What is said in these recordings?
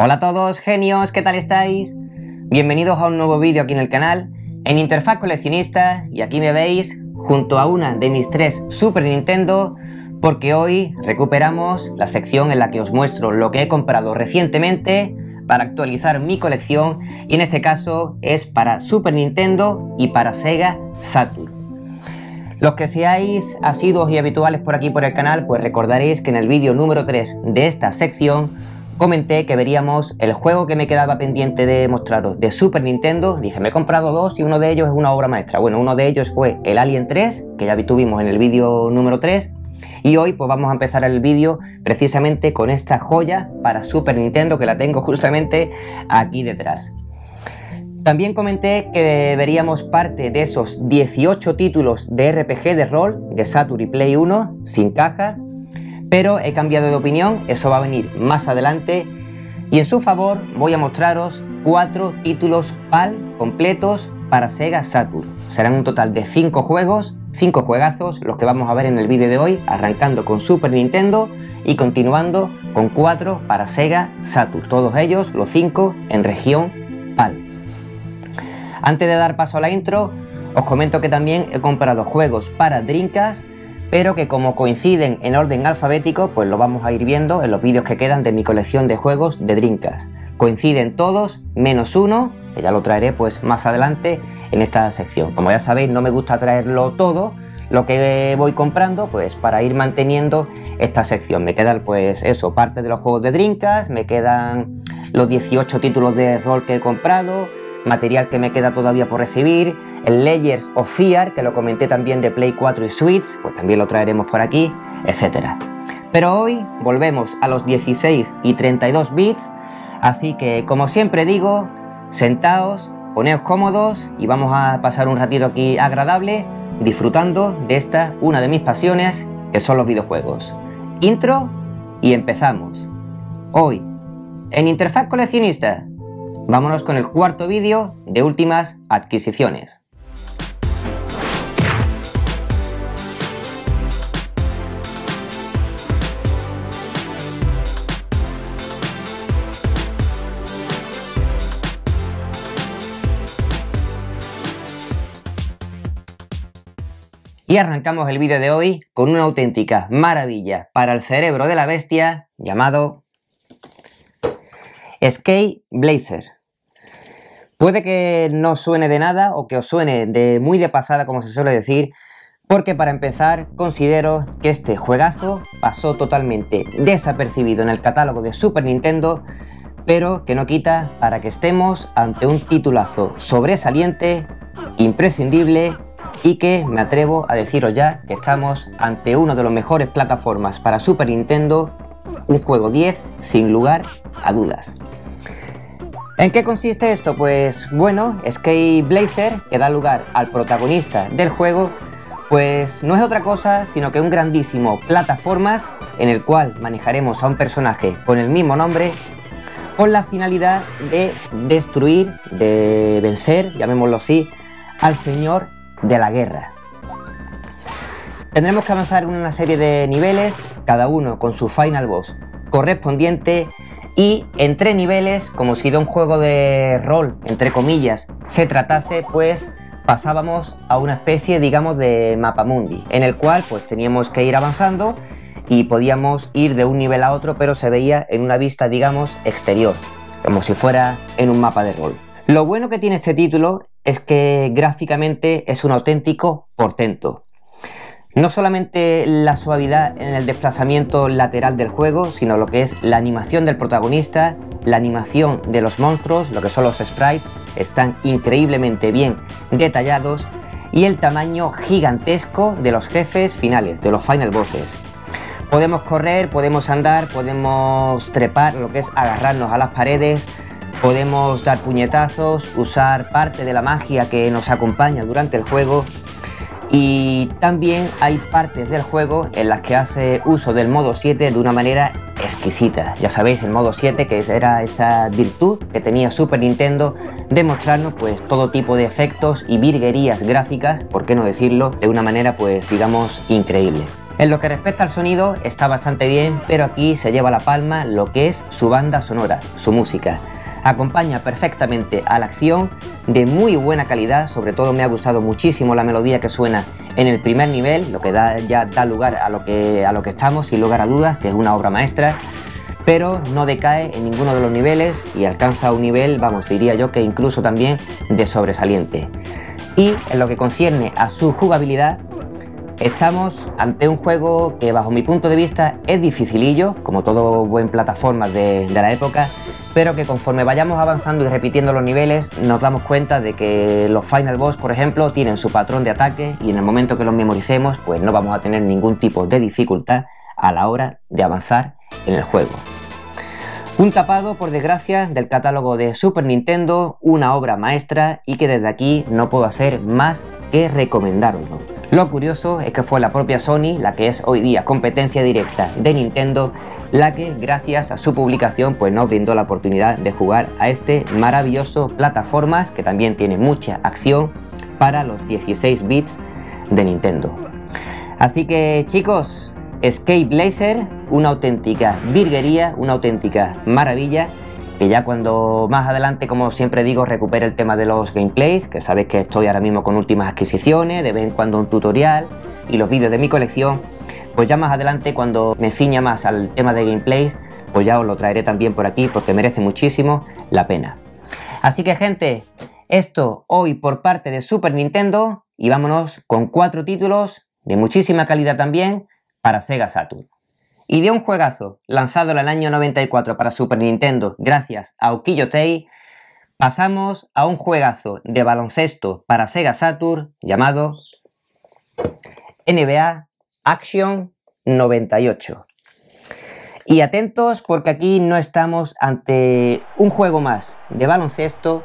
Hola a todos, genios, ¿qué tal estáis? Bienvenidos a un nuevo vídeo aquí en el canal, en Interfaz Coleccionista, y aquí me veis junto a una de mis tres Super Nintendo, porque hoy recuperamos la sección en la que os muestro lo que he comprado recientemente para actualizar mi colección, y en este caso es para Super Nintendo y para Sega Saturn. Los que seáis asiduos y habituales por aquí por el canal, pues recordaréis que en el vídeo número 3 de esta sección comenté que veríamos el juego que me quedaba pendiente de mostraros de Super Nintendo. Dije, me he comprado dos y uno de ellos es una obra maestra. Bueno, uno de ellos fue el Alien 3, que ya tuvimos en el vídeo número 3, y hoy pues vamos a empezar el vídeo precisamente con esta joya para Super Nintendo que la tengo justamente aquí detrás. También comenté que veríamos parte de esos 18 títulos de RPG de rol de Saturn y Play 1 sin caja, pero he cambiado de opinión, eso va a venir más adelante, y en su favor voy a mostraros 4 títulos PAL completos para Sega Saturn. Serán un total de 5 juegos, 5 juegazos los que vamos a ver en el vídeo de hoy, arrancando con Super Nintendo y continuando con 4 para Sega Saturn, todos ellos, los 5, en región PAL. Antes de dar paso a la intro, os comento que también he comprado juegos para Drinkas, pero que como coinciden en orden alfabético, pues lo vamos a ir viendo en los vídeos que quedan de mi colección de juegos de Drinkas. Coinciden todos, menos uno, que ya lo traeré pues más adelante en esta sección. Como ya sabéis, no me gusta traerlo todo, lo que voy comprando, pues para ir manteniendo esta sección. Me quedan pues eso, parte de los juegos de Drinkas, me quedan los 18 títulos de rol que he comprado, material que me queda todavía por recibir, el Layers of Fear, que lo comenté también de Play 4 y Switch, pues también lo traeremos por aquí, etcétera. Pero hoy volvemos a los 16 y 32 bits, así que como siempre digo, sentaos, poneos cómodos y vamos a pasar un ratito aquí agradable disfrutando de esta, una de mis pasiones, que son los videojuegos. Intro y empezamos. Hoy, en Interfaz Coleccionista. Vámonos con el cuarto vídeo de últimas adquisiciones. Y arrancamos el vídeo de hoy con una auténtica maravilla para el cerebro de la bestia llamado Skyblazer. Puede que no suene de nada o que os suene de muy de pasada, como se suele decir, porque para empezar considero que este juegazo pasó totalmente desapercibido en el catálogo de Super Nintendo, pero que no quita para que estemos ante un titulazo sobresaliente, imprescindible, y que me atrevo a deciros ya que estamos ante una de las mejores plataformas para Super Nintendo, un juego 10 sin lugar a dudas. ¿En qué consiste esto? Pues bueno, Skyblazer, que da lugar al protagonista del juego, pues no es otra cosa sino que un grandísimo plataformas en el cual manejaremos a un personaje con el mismo nombre con la finalidad de destruir, de vencer, llamémoslo así, al señor de la guerra. Tendremos que avanzar en una serie de niveles, cada uno con su final boss correspondiente, y en 3 niveles, como si de un juego de rol, entre comillas, se tratase, pues pasábamos a una especie, digamos, de mapamundi, en el cual pues teníamos que ir avanzando y podíamos ir de un nivel a otro, pero se veía en una vista, digamos, exterior, como si fuera en un mapa de rol. Lo bueno que tiene este título es que gráficamente es un auténtico portento. No solamente la suavidad en el desplazamiento lateral del juego, sino lo que es la animación del protagonista, la animación de los monstruos, lo que son los sprites, están increíblemente bien detallados, y el tamaño gigantesco de los jefes finales, de los final bosses. Podemos correr, podemos andar, podemos trepar, lo que es agarrarnos a las paredes, podemos dar puñetazos, usar parte de la magia que nos acompaña durante el juego. Y también hay partes del juego en las que hace uso del modo 7 de una manera exquisita. Ya sabéis, el modo 7, que era esa virtud que tenía Super Nintendo de mostrarnos pues todo tipo de efectos y virguerías gráficas, por qué no decirlo, de una manera pues digamos increíble. En lo que respecta al sonido está bastante bien, pero aquí se lleva la palma lo que es su banda sonora, su música. Acompaña perfectamente a la acción, de muy buena calidad, sobre todo me ha gustado muchísimo la melodía que suena en el primer nivel, lo que ya da lugar a lo que estamos, sin lugar a dudas, que es una obra maestra, pero no decae en ninguno de los niveles y alcanza un nivel, vamos, diría yo que incluso también de sobresaliente. Y en lo que concierne a su jugabilidad, estamos ante un juego que bajo mi punto de vista es dificilillo, como todo buen plataforma de la época, pero que conforme vayamos avanzando y repitiendo los niveles nos damos cuenta de que los Final Boss, por ejemplo, tienen su patrón de ataque y en el momento que los memoricemos pues no vamos a tener ningún tipo de dificultad a la hora de avanzar en el juego. Un tapado, por desgracia, del catálogo de Super Nintendo, una obra maestra y que desde aquí no puedo hacer más que recomendároslo. Lo curioso es que fue la propia Sony, la que es hoy día competencia directa de Nintendo, la que gracias a su publicación pues nos brindó la oportunidad de jugar a este maravilloso plataformas que también tiene mucha acción para los 16 bits de Nintendo. Así que chicos, Skyblazer, una auténtica virguería, una auténtica maravilla, que ya cuando más adelante, como siempre digo, recupere el tema de los gameplays, que sabéis que estoy ahora mismo con últimas adquisiciones, de vez en cuando un tutorial y los vídeos de mi colección, pues ya más adelante cuando me ciña más al tema de gameplays, pues ya os lo traeré también por aquí porque merece muchísimo la pena. Así que gente, esto hoy por parte de Super Nintendo y vámonos con 4 títulos de muchísima calidad también para Sega Saturn. Y de un juegazo lanzado en el año 94 para Super Nintendo gracias a Okiyo, pasamos a un juegazo de baloncesto para Sega Saturn llamado NBA Action 98. Y atentos porque aquí no estamos ante un juego más de baloncesto,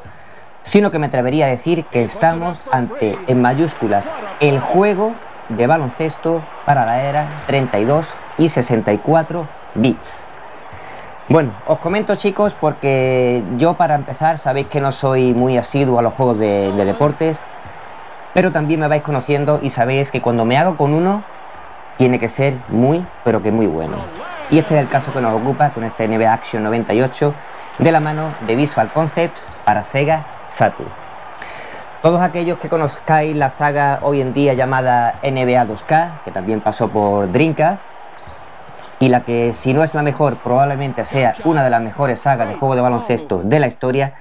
sino que me atrevería a decir que estamos ante, en mayúsculas, el juego de baloncesto para la era 32 y 64 bits. Bueno, os comento chicos porque yo para empezar sabéis que no soy muy asiduo a los juegos de deportes, pero también me vais conociendo y sabéis que cuando me hago con uno tiene que ser muy, pero que muy bueno. Y este es el caso que nos ocupa con este NBA Action 98 de la mano de Visual Concepts para Sega Saturn. Todos aquellos que conozcáis la saga hoy en día llamada NBA 2K, que también pasó por Drinkas, y la que si no es la mejor probablemente sea una de las mejores sagas de juego de baloncesto de la historia,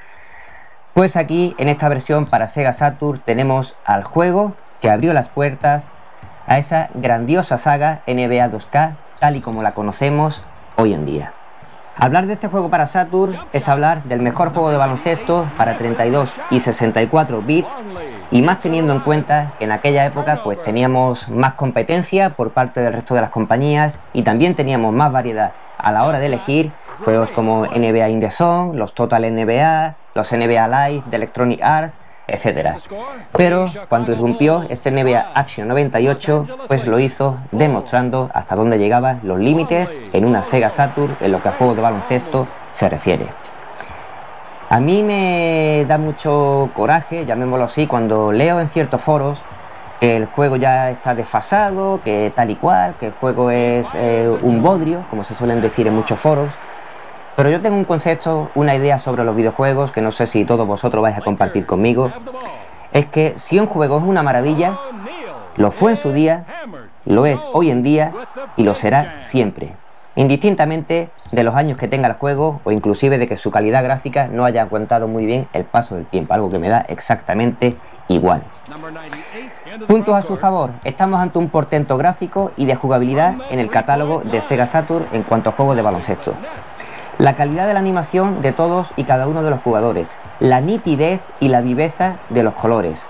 pues aquí en esta versión para Sega Saturn tenemos al juego que abrió las puertas a esa grandiosa saga NBA 2K tal y como la conocemos hoy en día. Hablar de este juego para Saturn es hablar del mejor juego de baloncesto para 32 y 64 bits y más teniendo en cuenta que en aquella época pues teníamos más competencia por parte del resto de las compañías y también teníamos más variedad a la hora de elegir juegos como NBA In The Zone, los Total NBA, los NBA Live de Electronic Arts, etc. Pero cuando irrumpió este NBA Action 98, pues lo hizo demostrando hasta dónde llegaban los límites en una Sega Saturn en lo que a juegos de baloncesto se refiere. A mí me da mucho coraje, llamémoslo así, cuando leo en ciertos foros que el juego ya está desfasado, que tal y cual, que el juego es un bodrio, como se suelen decir en muchos foros. Pero yo tengo un concepto, una idea sobre los videojuegos que no sé si todos vosotros vais a compartir conmigo. Es que si un juego es una maravilla, lo fue en su día, lo es hoy en día y lo será siempre. Indistintamente de los años que tenga el juego o inclusive de que su calidad gráfica no haya aguantado muy bien el paso del tiempo, algo que me da exactamente igual. Puntos a su favor, estamos ante un portento gráfico y de jugabilidad en el catálogo de Sega Saturn en cuanto a juegos de baloncesto. La calidad de la animación de todos y cada uno de los jugadores, la nitidez y la viveza de los colores.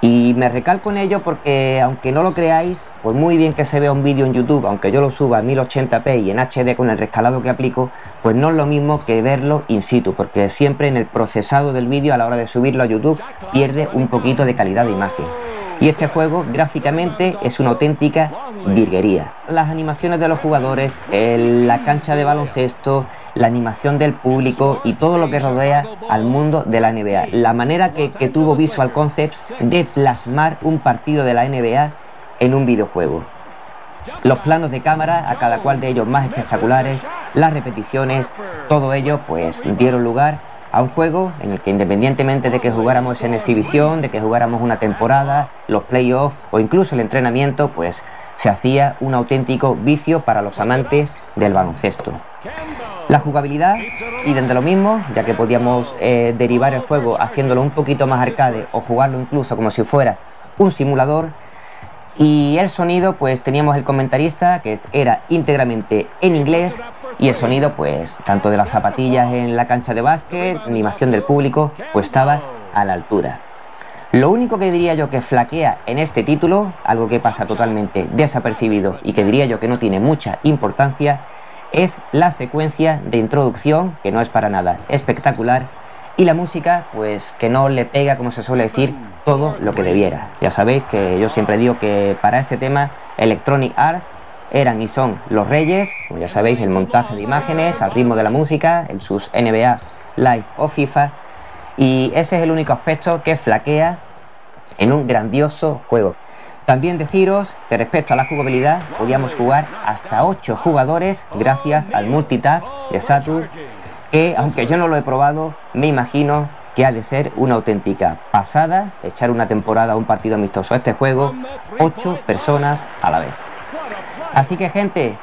Y me recalco en ello porque, aunque no lo creáis, por muy bien que se vea un vídeo en YouTube, aunque yo lo suba a 1080p y en HD con el rescalado que aplico, pues no es lo mismo que verlo in situ, porque siempre en el procesado del vídeo a la hora de subirlo a YouTube pierde un poquito de calidad de imagen. Y este juego gráficamente es una auténtica virguería. Las animaciones de los jugadores, la cancha de baloncesto, la animación del público y todo lo que rodea al mundo de la NBA. La manera que tuvo Visual Concepts de plasmar un partido de la NBA en un videojuego. los planos de cámara, a cada cual de ellos más espectaculares, las repeticiones, todo ello pues dieron lugar a un juego en el que, independientemente de que jugáramos en exhibición, de que jugáramos una temporada, los playoffs o incluso el entrenamiento, pues se hacía un auténtico vicio para los amantes del baloncesto. La jugabilidad, y desde lo mismo, ya que podíamos derivar el juego haciéndolo un poquito más arcade o jugarlo incluso como si fuera un simulador. Y el sonido, pues teníamos el comentarista que era íntegramente en inglés, y el sonido pues tanto de las zapatillas en la cancha de básquet, animación del público, pues estaba a la altura. Lo único que diría yo que flaquea en este título, algo que pasa totalmente desapercibido y que diría yo que no tiene mucha importancia, es la secuencia de introducción, que no es para nada espectacular, y la música pues que no le pega, como se suele decir, todo lo que debiera. Ya sabéis que yo siempre digo que para ese tema Electronic Arts eran y son los reyes, como ya sabéis, el montaje de imágenes al ritmo de la música en sus NBA Live o FIFA, y ese es el único aspecto que flaquea en un grandioso juego. También deciros que respecto a la jugabilidad podíamos jugar hasta 8 jugadores gracias al multitap de Saturn, que aunque yo no lo he probado, me imagino que ha de ser una auténtica pasada echar una temporada o un partido amistoso a este juego 8 personas a la vez. Así que, gente,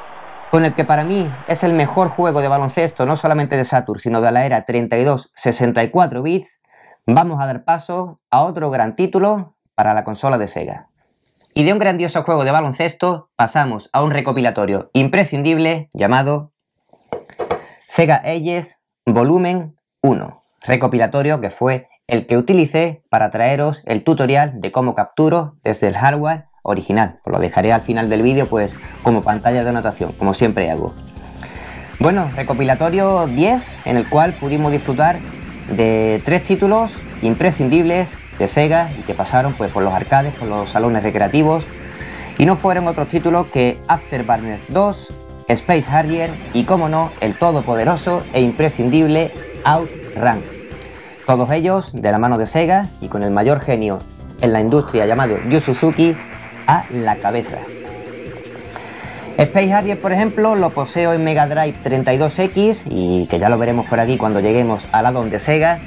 con el que para mí es el mejor juego de baloncesto, no solamente de Saturn, sino de la era 32-64 bits, vamos a dar paso a otro gran título para la consola de Sega. Y de un grandioso juego de baloncesto pasamos a un recopilatorio imprescindible llamado Sega Ages Volumen 1, recopilatorio que fue el que utilicé para traeros el tutorial de cómo capturo desde el hardware original. Os lo dejaré al final del vídeo pues como pantalla de anotación, como siempre hago. Bueno, recopilatorio 10, en el cual pudimos disfrutar de 3 títulos imprescindibles de Sega y que pasaron pues por los arcades, por los salones recreativos, y no fueron otros títulos que Afterburner 2, Space Harrier y, como no, el todopoderoso e imprescindible OutRun. Todos ellos de la mano de Sega y con el mayor genio en la industria llamado Yu Suzuki a la cabeza. Space Harrier, por ejemplo, lo poseo en Mega Drive 32X, y que ya lo veremos por aquí cuando lleguemos al addon de Sega.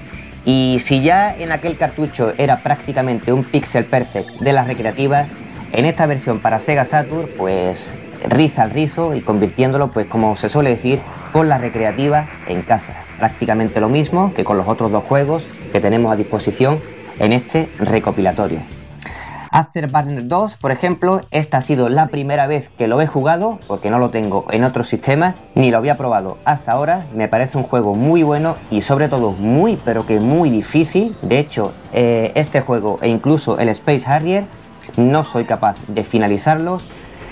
Y si ya en aquel cartucho era prácticamente un pixel perfect de las recreativas, en esta versión para Sega Saturn pues riza al rizo y convirtiéndolo, pues como se suele decir, con la recreativa en casa. Prácticamente lo mismo que con los otros dos juegos que tenemos a disposición en este recopilatorio. Afterburner 2, por ejemplo, esta ha sido la primera vez que lo he jugado, porque no lo tengo en otro sistema ni lo había probado hasta ahora. Me parece un juego muy bueno y sobre todo muy, pero que muy difícil. De hecho, este juego e incluso el Space Harrier no soy capaz de finalizarlos.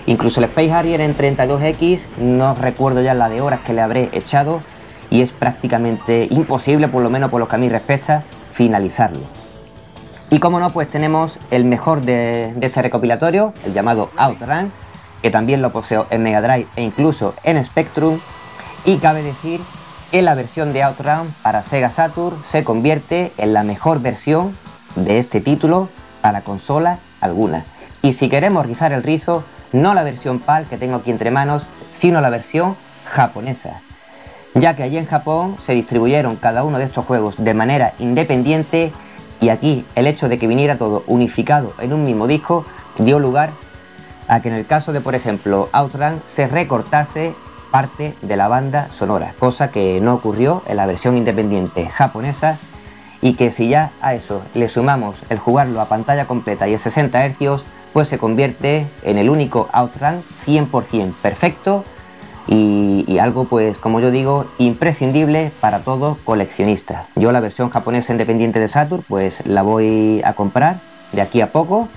Incluso el Space Harrier en 32X, no recuerdo ya la de horas que le habré echado, y es prácticamente imposible, por lo menos por lo que a mí respecta, finalizarlo. Y como no, pues tenemos el mejor de este recopilatorio, el llamado OutRun, que también lo poseo en Mega Drive e incluso en Spectrum, y cabe decir que la versión de OutRun para Sega Saturn se convierte en la mejor versión de este título para consola alguna. Y si queremos rizar el rizo, no la versión PAL que tengo aquí entre manos, sino la versión japonesa, ya que allí en Japón se distribuyeron cada uno de estos juegos de manera independiente, y aquí el hecho de que viniera todo unificado en un mismo disco dio lugar a que en el caso de, por ejemplo, OutRun se recortase parte de la banda sonora, cosa que no ocurrió en la versión independiente japonesa, y que si ya a eso le sumamos el jugarlo a pantalla completa y a 60 Hz, pues se convierte en el único OutRun 100% perfecto y algo, pues como yo digo, imprescindible para todo coleccionista. Yo la versión japonesa independiente de Saturn pues la voy a comprar de aquí a poco,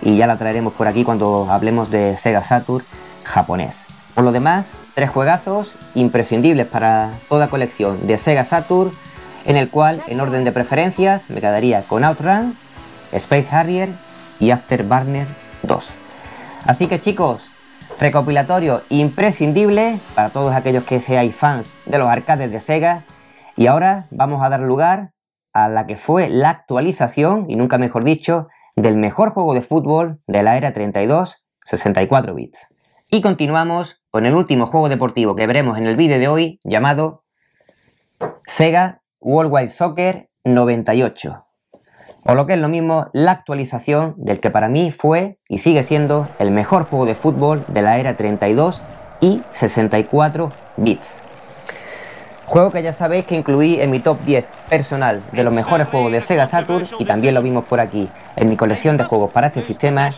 y ya la traeremos por aquí cuando hablemos de Sega Saturn japonés. Por lo demás, 3 juegazos imprescindibles para toda colección de Sega Saturn, en el cual en orden de preferencias me quedaría con OutRun, Space Harrier y Afterburner 2. Así que, chicos, recopilatorio imprescindible para todos aquellos que seáis fans de los arcades de Sega. Y ahora vamos a dar lugar a la que fue la actualización, y nunca mejor dicho, del mejor juego de fútbol de la era 32-64 bits. Y continuamos con el último juego deportivo que veremos en el vídeo de hoy, llamado SEGA Worldwide Soccer 98, o lo que es lo mismo, la actualización del que para mí fue y sigue siendo el mejor juego de fútbol de la era 32 y 64 bits. Juego que ya sabéis que incluí en mi top 10 personal de los mejores juegos de Sega Saturn, y también lo vimos por aquí en mi colección de juegos para este sistema,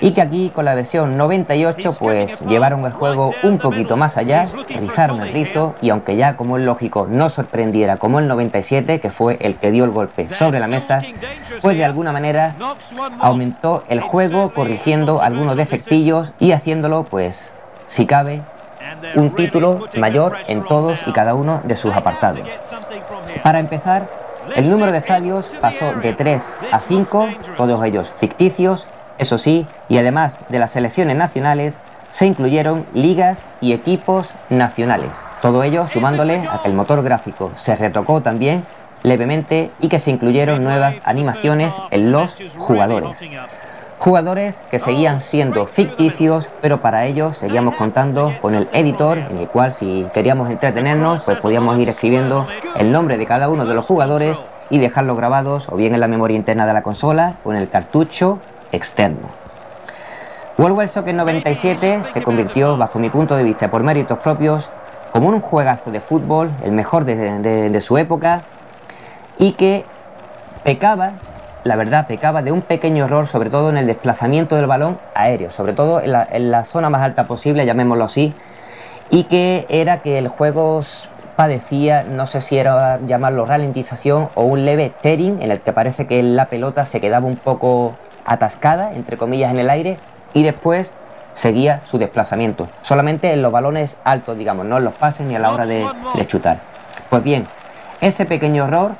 y que aquí con la versión 98 pues llevaron el juego un poquito más allá, rizaron el rizo, y aunque ya como es lógico no sorprendiera como el 97, que fue el que dio el golpe sobre la mesa, pues de alguna manera aumentó el juego corrigiendo algunos defectillos y haciéndolo pues si cabe un título mayor en todos y cada uno de sus apartados. Para empezar, el número de estadios pasó de 3 a 5, todos ellos ficticios, eso sí, y además de las selecciones nacionales, se incluyeron ligas y equipos nacionales. Todo ello sumándole a que el motor gráfico se retocó también levemente y que se incluyeron nuevas animaciones en los jugadores. Jugadores que seguían siendo ficticios, pero para ello seguíamos contando con el editor, en el cual si queríamos entretenernos pues podíamos ir escribiendo el nombre de cada uno de los jugadores y dejarlos grabados o bien en la memoria interna de la consola o en el cartucho externo. World Wide Soccer 97 se convirtió, bajo mi punto de vista por méritos propios, como un juegazo de fútbol, el mejor de su época, y que pecaba, la verdad, pecaba de un pequeño error, sobre todo en el desplazamiento del balón aéreo, sobre todo en la zona más alta posible, llamémoslo así, y que era que el juego padecía, no sé si era llamarlo ralentización o un leve tearing, en el que parece que la pelota se quedaba un poco atascada, entre comillas, en el aire, y después seguía su desplazamiento, solamente en los balones altos, digamos, no en los pases ni a la hora de chutar. Pues bien, ese pequeño error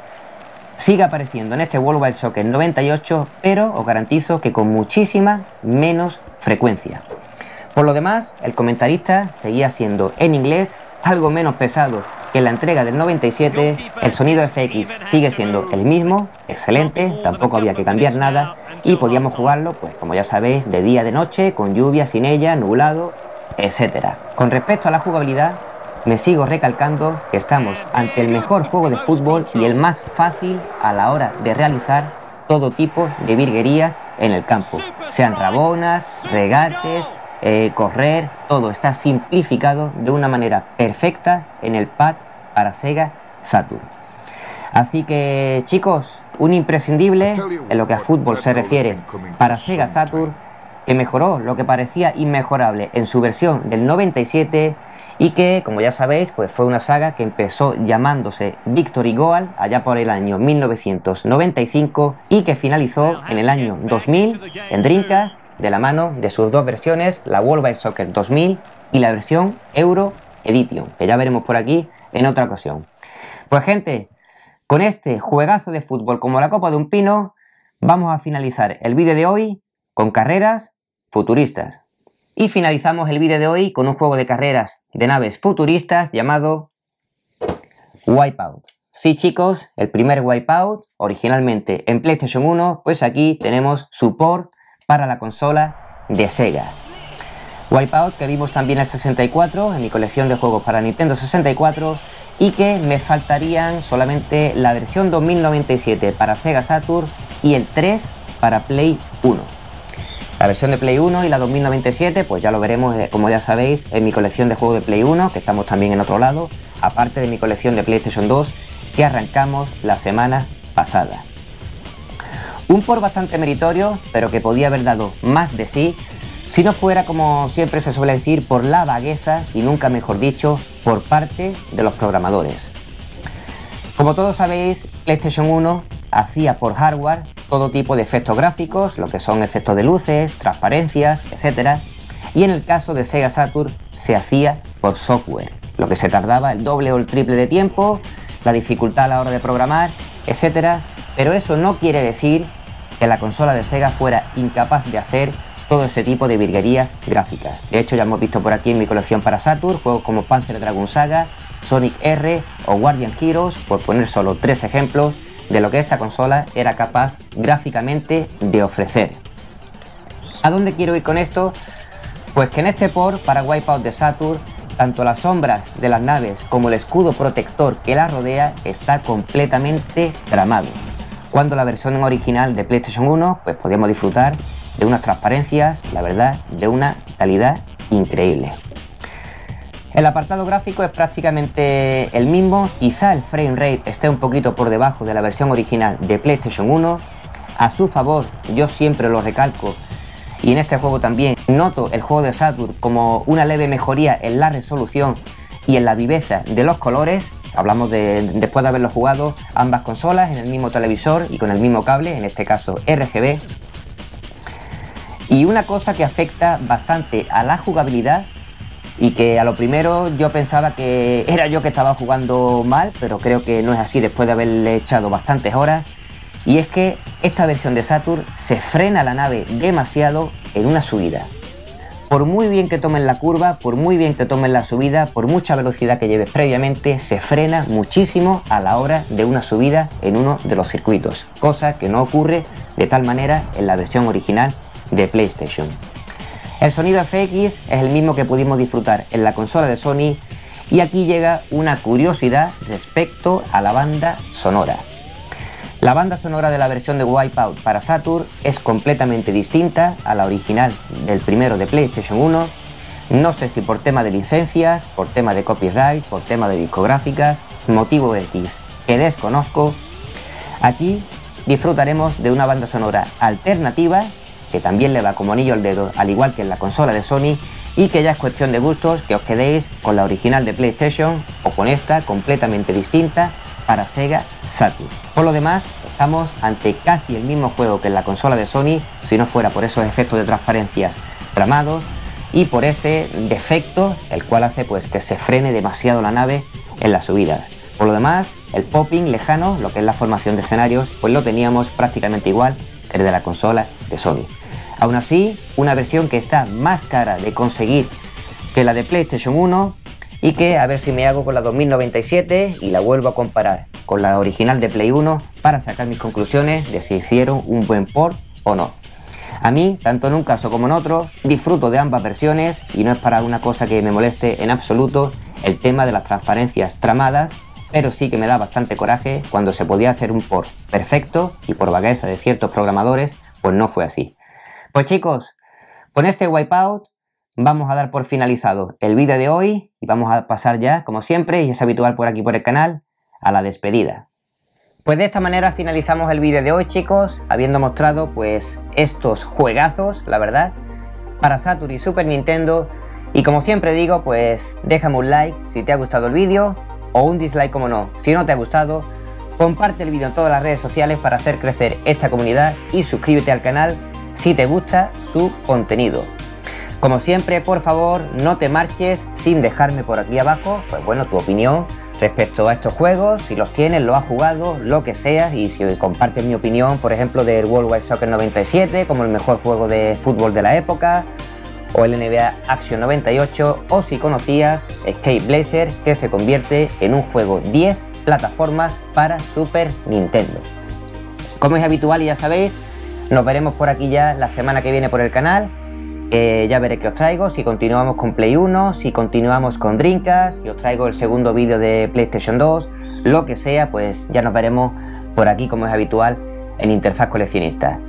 sigue apareciendo en este World Wide Soccer 98, pero os garantizo que con muchísima menos frecuencia. Por lo demás, el comentarista seguía siendo en inglés, algo menos pesado que en la entrega del 97, el sonido FX sigue siendo el mismo, excelente, tampoco había que cambiar nada, y podíamos jugarlo, pues como ya sabéis, de día, de noche, con lluvia, sin ella, nublado, etc. Con respecto a la jugabilidad, me sigo recalcando que estamos ante el mejor juego de fútbol y el más fácil a la hora de realizar todo tipo de virguerías en el campo. Sean rabonas, regates, correr, todo está simplificado de una manera perfecta en el pad para Sega Saturn. Así que chicos, un imprescindible en lo que a fútbol se refiere para Sega Saturn, que mejoró lo que parecía inmejorable en su versión del 97, y que, como ya sabéis, pues fue una saga que empezó llamándose Victory Goal allá por el año 1995 y que finalizó en el año 2000 en Drinkas, de la mano de sus dos versiones, la World Wide Soccer 2000 y la versión Euro Edition, que ya veremos por aquí en otra ocasión. Pues gente, con este juegazo de fútbol como la copa de un pino, vamos a finalizar el vídeo de hoy con carreras futuristas. Y finalizamos el vídeo de hoy con un juego de carreras de naves futuristas llamado Wipeout. Sí chicos, el primer Wipeout, originalmente en PlayStation 1, pues aquí tenemos su port para la consola de Sega. Wipeout que vimos también el 64 en mi colección de juegos para Nintendo 64, y que me faltarían solamente la versión 2097 para Sega Saturn y el 3 para Play 1. La versión de Play 1 y la 2097, pues ya lo veremos, como ya sabéis, en mi colección de juegos de Play 1, que estamos también en otro lado, aparte de mi colección de PlayStation 2, que arrancamos la semana pasada. Un port bastante meritorio, pero que podía haber dado más de sí, si no fuera, como siempre se suele decir, por la vagueza y nunca mejor dicho, por parte de los programadores. Como todos sabéis, PlayStation 1 hacía por hardware todo tipo de efectos gráficos, lo que son efectos de luces, transparencias, etc. Y en el caso de Sega Saturn se hacía por software, lo que se tardaba el doble o el triple de tiempo, la dificultad a la hora de programar, etc. Pero eso no quiere decir que la consola de Sega fuera incapaz de hacer todo ese tipo de virguerías gráficas. De hecho, ya hemos visto por aquí en mi colección para Saturn juegos como Panzer Dragoon Saga, Sonic R o Guardian Heroes, por poner solo tres ejemplos de lo que esta consola era capaz gráficamente de ofrecer. ¿A dónde quiero ir con esto? Pues que en este port para Wipeout de Saturn, tanto las sombras de las naves como el escudo protector que la rodea está completamente tramado. Cuando la versión original de PlayStation 1 pues podíamos disfrutar de unas transparencias, la verdad, de una calidad increíble. El apartado gráfico es prácticamente el mismo, quizá el frame rate esté un poquito por debajo de la versión original de PlayStation 1. A su favor, yo siempre lo recalco, y en este juego también noto el juego de Saturn como una leve mejoría en la resolución y en la viveza de los colores. Hablamos de después de haberlo jugado ambas consolas en el mismo televisor y con el mismo cable, en este caso RGB. Y una cosa que afecta bastante a la jugabilidad y que a lo primero yo pensaba que era yo que estaba jugando mal, pero creo que no es así después de haberle echado bastantes horas. Y es que esta versión de Saturn se frena la nave demasiado en una subida. Por muy bien que tomen la curva, por muy bien que tomen la subida, por mucha velocidad que lleves previamente, se frena muchísimo a la hora de una subida en uno de los circuitos, cosa que no ocurre de tal manera en la versión original de PlayStation. El sonido FX es el mismo que pudimos disfrutar en la consola de Sony, y aquí llega una curiosidad respecto a la banda sonora. La banda sonora de la versión de Wipeout para Saturn es completamente distinta a la original del primero de PlayStation 1. No sé si por tema de licencias, por tema de copyright, por tema de discográficas, motivo X que desconozco. Aquí disfrutaremos de una banda sonora alternativa que también le va como anillo al dedo, al igual que en la consola de Sony, y que ya es cuestión de gustos que os quedéis con la original de PlayStation o con esta completamente distinta para Sega Saturn. Por lo demás, estamos ante casi el mismo juego que en la consola de Sony, si no fuera por esos efectos de transparencias tramados y por ese defecto, el cual hace pues que se frene demasiado la nave en las subidas. Por lo demás, el popping lejano, lo que es la formación de escenarios, pues lo teníamos prácticamente igual que el de la consola de Sony. Aún así, una versión que está más cara de conseguir que la de PlayStation 1, y que a ver si me hago con la 2097 y la vuelvo a comparar con la original de Play 1 para sacar mis conclusiones de si hicieron un buen port o no. A mí, tanto en un caso como en otro, disfruto de ambas versiones y no es para una cosa que me moleste en absoluto el tema de las transparencias tramadas, pero sí que me da bastante coraje cuando se podía hacer un port perfecto y por vagueza de ciertos programadores, pues no fue así. Pues chicos, con este Wipeout vamos a dar por finalizado el vídeo de hoy y vamos a pasar ya, como siempre, y es habitual por aquí por el canal, a la despedida. Pues de esta manera finalizamos el vídeo de hoy, chicos, habiendo mostrado pues estos juegazos, la verdad, para Saturn y Super Nintendo. Y como siempre digo, pues déjame un like si te ha gustado el vídeo o un dislike, como no, si no te ha gustado. Comparte el vídeo en todas las redes sociales para hacer crecer esta comunidad y suscríbete al canal si te gusta su contenido. Como siempre, por favor, no te marches sin dejarme por aquí abajo, pues bueno, tu opinión respecto a estos juegos, si los tienes, lo has jugado, lo que sea, y si compartes mi opinión, por ejemplo, del World Wide Soccer 97, como el mejor juego de fútbol de la época, o el NBA Action 98, o si conocías Skyblazer, que se convierte en un juego 10 plataformas para Super Nintendo. Como es habitual y ya sabéis, nos veremos por aquí ya la semana que viene por el canal. Ya veré qué os traigo, si continuamos con Play 1, si continuamos con Drinkas, si os traigo el segundo vídeo de PlayStation 2, lo que sea, pues ya nos veremos por aquí como es habitual en Interfaz Coleccionista.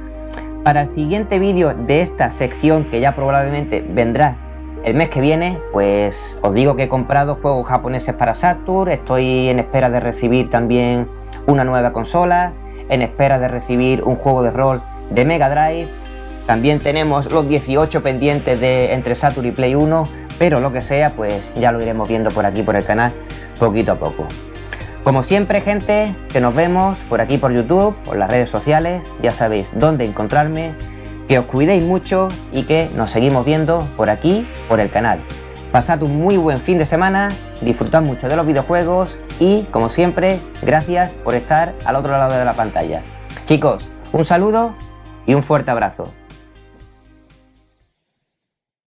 Para el siguiente vídeo de esta sección, que ya probablemente vendrá el mes que viene, pues os digo que he comprado juegos japoneses para Saturn, estoy en espera de recibir también una nueva consola, en espera de recibir un juego de rol de Mega Drive. También tenemos los 18 pendientes de entre Saturn y Play 1, pero lo que sea, pues ya lo iremos viendo por aquí por el canal poquito a poco. Como siempre, gente, que nos vemos por aquí por YouTube, por las redes sociales, ya sabéis dónde encontrarme, que os cuidéis mucho y que nos seguimos viendo por aquí por el canal. Pasad un muy buen fin de semana, disfrutad mucho de los videojuegos y, como siempre, gracias por estar al otro lado de la pantalla. Chicos, un saludo y un fuerte abrazo.